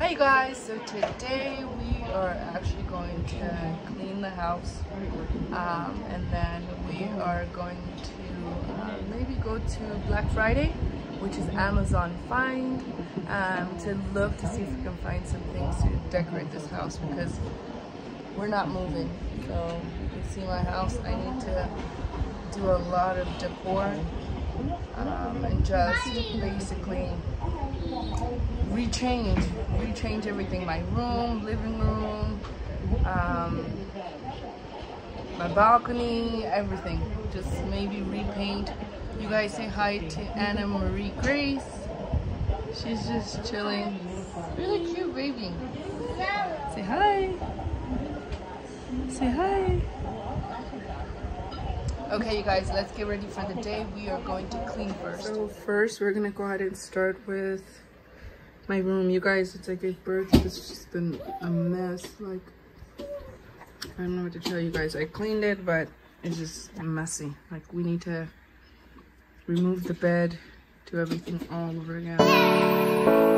Hey guys, so today we are actually going to clean the house and then we are going to maybe go to Black Friday, which is Amazon Find, to look to see if we can find some things to decorate this house because we're not moving. So you can see my house, I need to do a lot of decor and just basically rechange everything. My room, living room, my balcony, everything. Just maybe repaint. You guys say hi to Anna Marie Grace. She's just chilling. Really cute baby. Say hi. Say hi. Okay, you guys, let's get ready for the day. We are going to clean first. So first, we're gonna go ahead and start with my room. You guys, since I gave birth, this has just been a mess. Like, I don't know what to tell you guys. I cleaned it, but it's just messy. Like, we need to remove the bed, do everything all over again.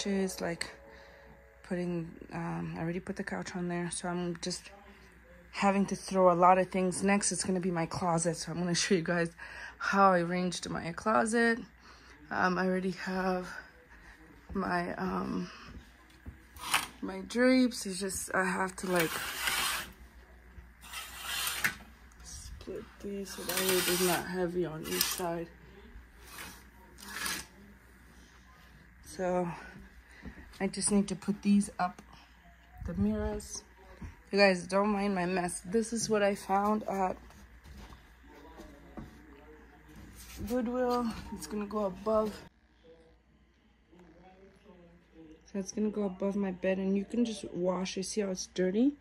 couches, like putting, I already put the couch on there, so I'm just having to throw a lot of things. Next, it's going to be my closet, so I'm going to show you guys how I arranged my closet. I already have my my drapes. It's just I have to like split these so that way it's not heavy on each side. So I just need to put these up, the mirrors. You guys don't mind my mess. This is what I found at Goodwill. It's gonna go above. So it's gonna go above my bed, and you can just wash it. See how it's dirty?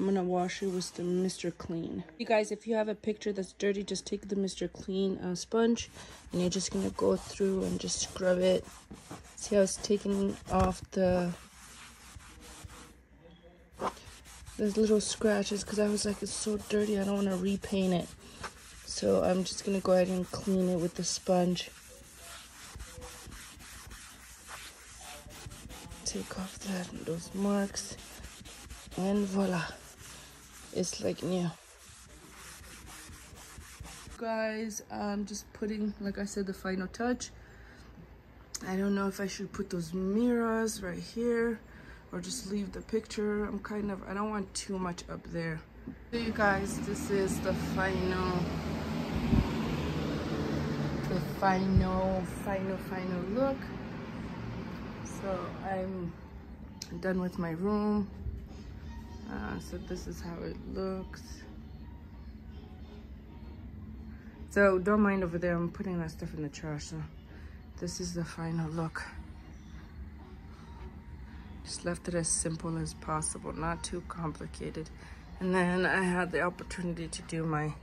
I'm gonna wash it with the Mr. Clean. You guys, if you have a picture that's dirty, just take the Mr. Clean sponge, and you're just gonna go through and just scrub it. See how it's taking off the those little scratches, because I was like, it's so dirty, I don't want to repaint it. So I'm just gonna go ahead and clean it with the sponge. Take off those marks, and voila, it's like new. Guys, I'm just putting, like I said, the final touch. I don't know if I should put those mirrors right here or just leave the picture. I'm kind of, I don't want too much up there. So you guys, this is the final look. So I'm done with my room. So this is how it looks. So don't mind over there, I'm putting that stuff in the trash. So this is the final look. Just left it as simple as possible, not too complicated. And then I had the opportunity to do my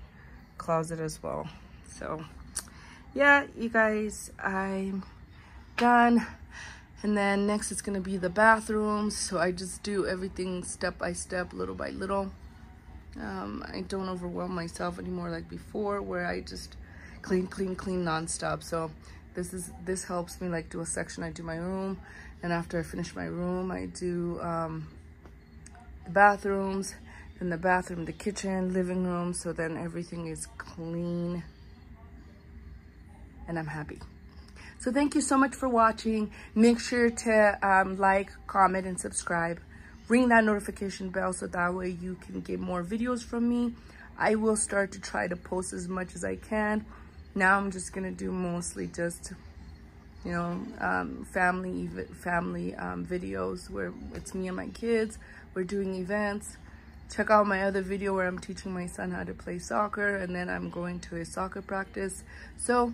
closet as well. So yeah, you guys, I'm done. And then next it's gonna be the bathroom. So I just do everything step by step, little by little. I don't overwhelm myself anymore like before, where I just clean, clean, clean nonstop. So this helps me like do a section. I do my room, and after I finish my room, I do the bathrooms, then the bathroom, the kitchen, living room. So then everything is clean, and I'm happy. So thank you so much for watching. Make sure to like, comment, and subscribe. Ring that notification bell so that way you can get more videos from me. I will start to try to post as much as I can. Now I'm just gonna do mostly just, you know, family videos where it's me and my kids. We're doing events. Check out my other video where I'm teaching my son how to play soccer, and then I'm going to his soccer practice. So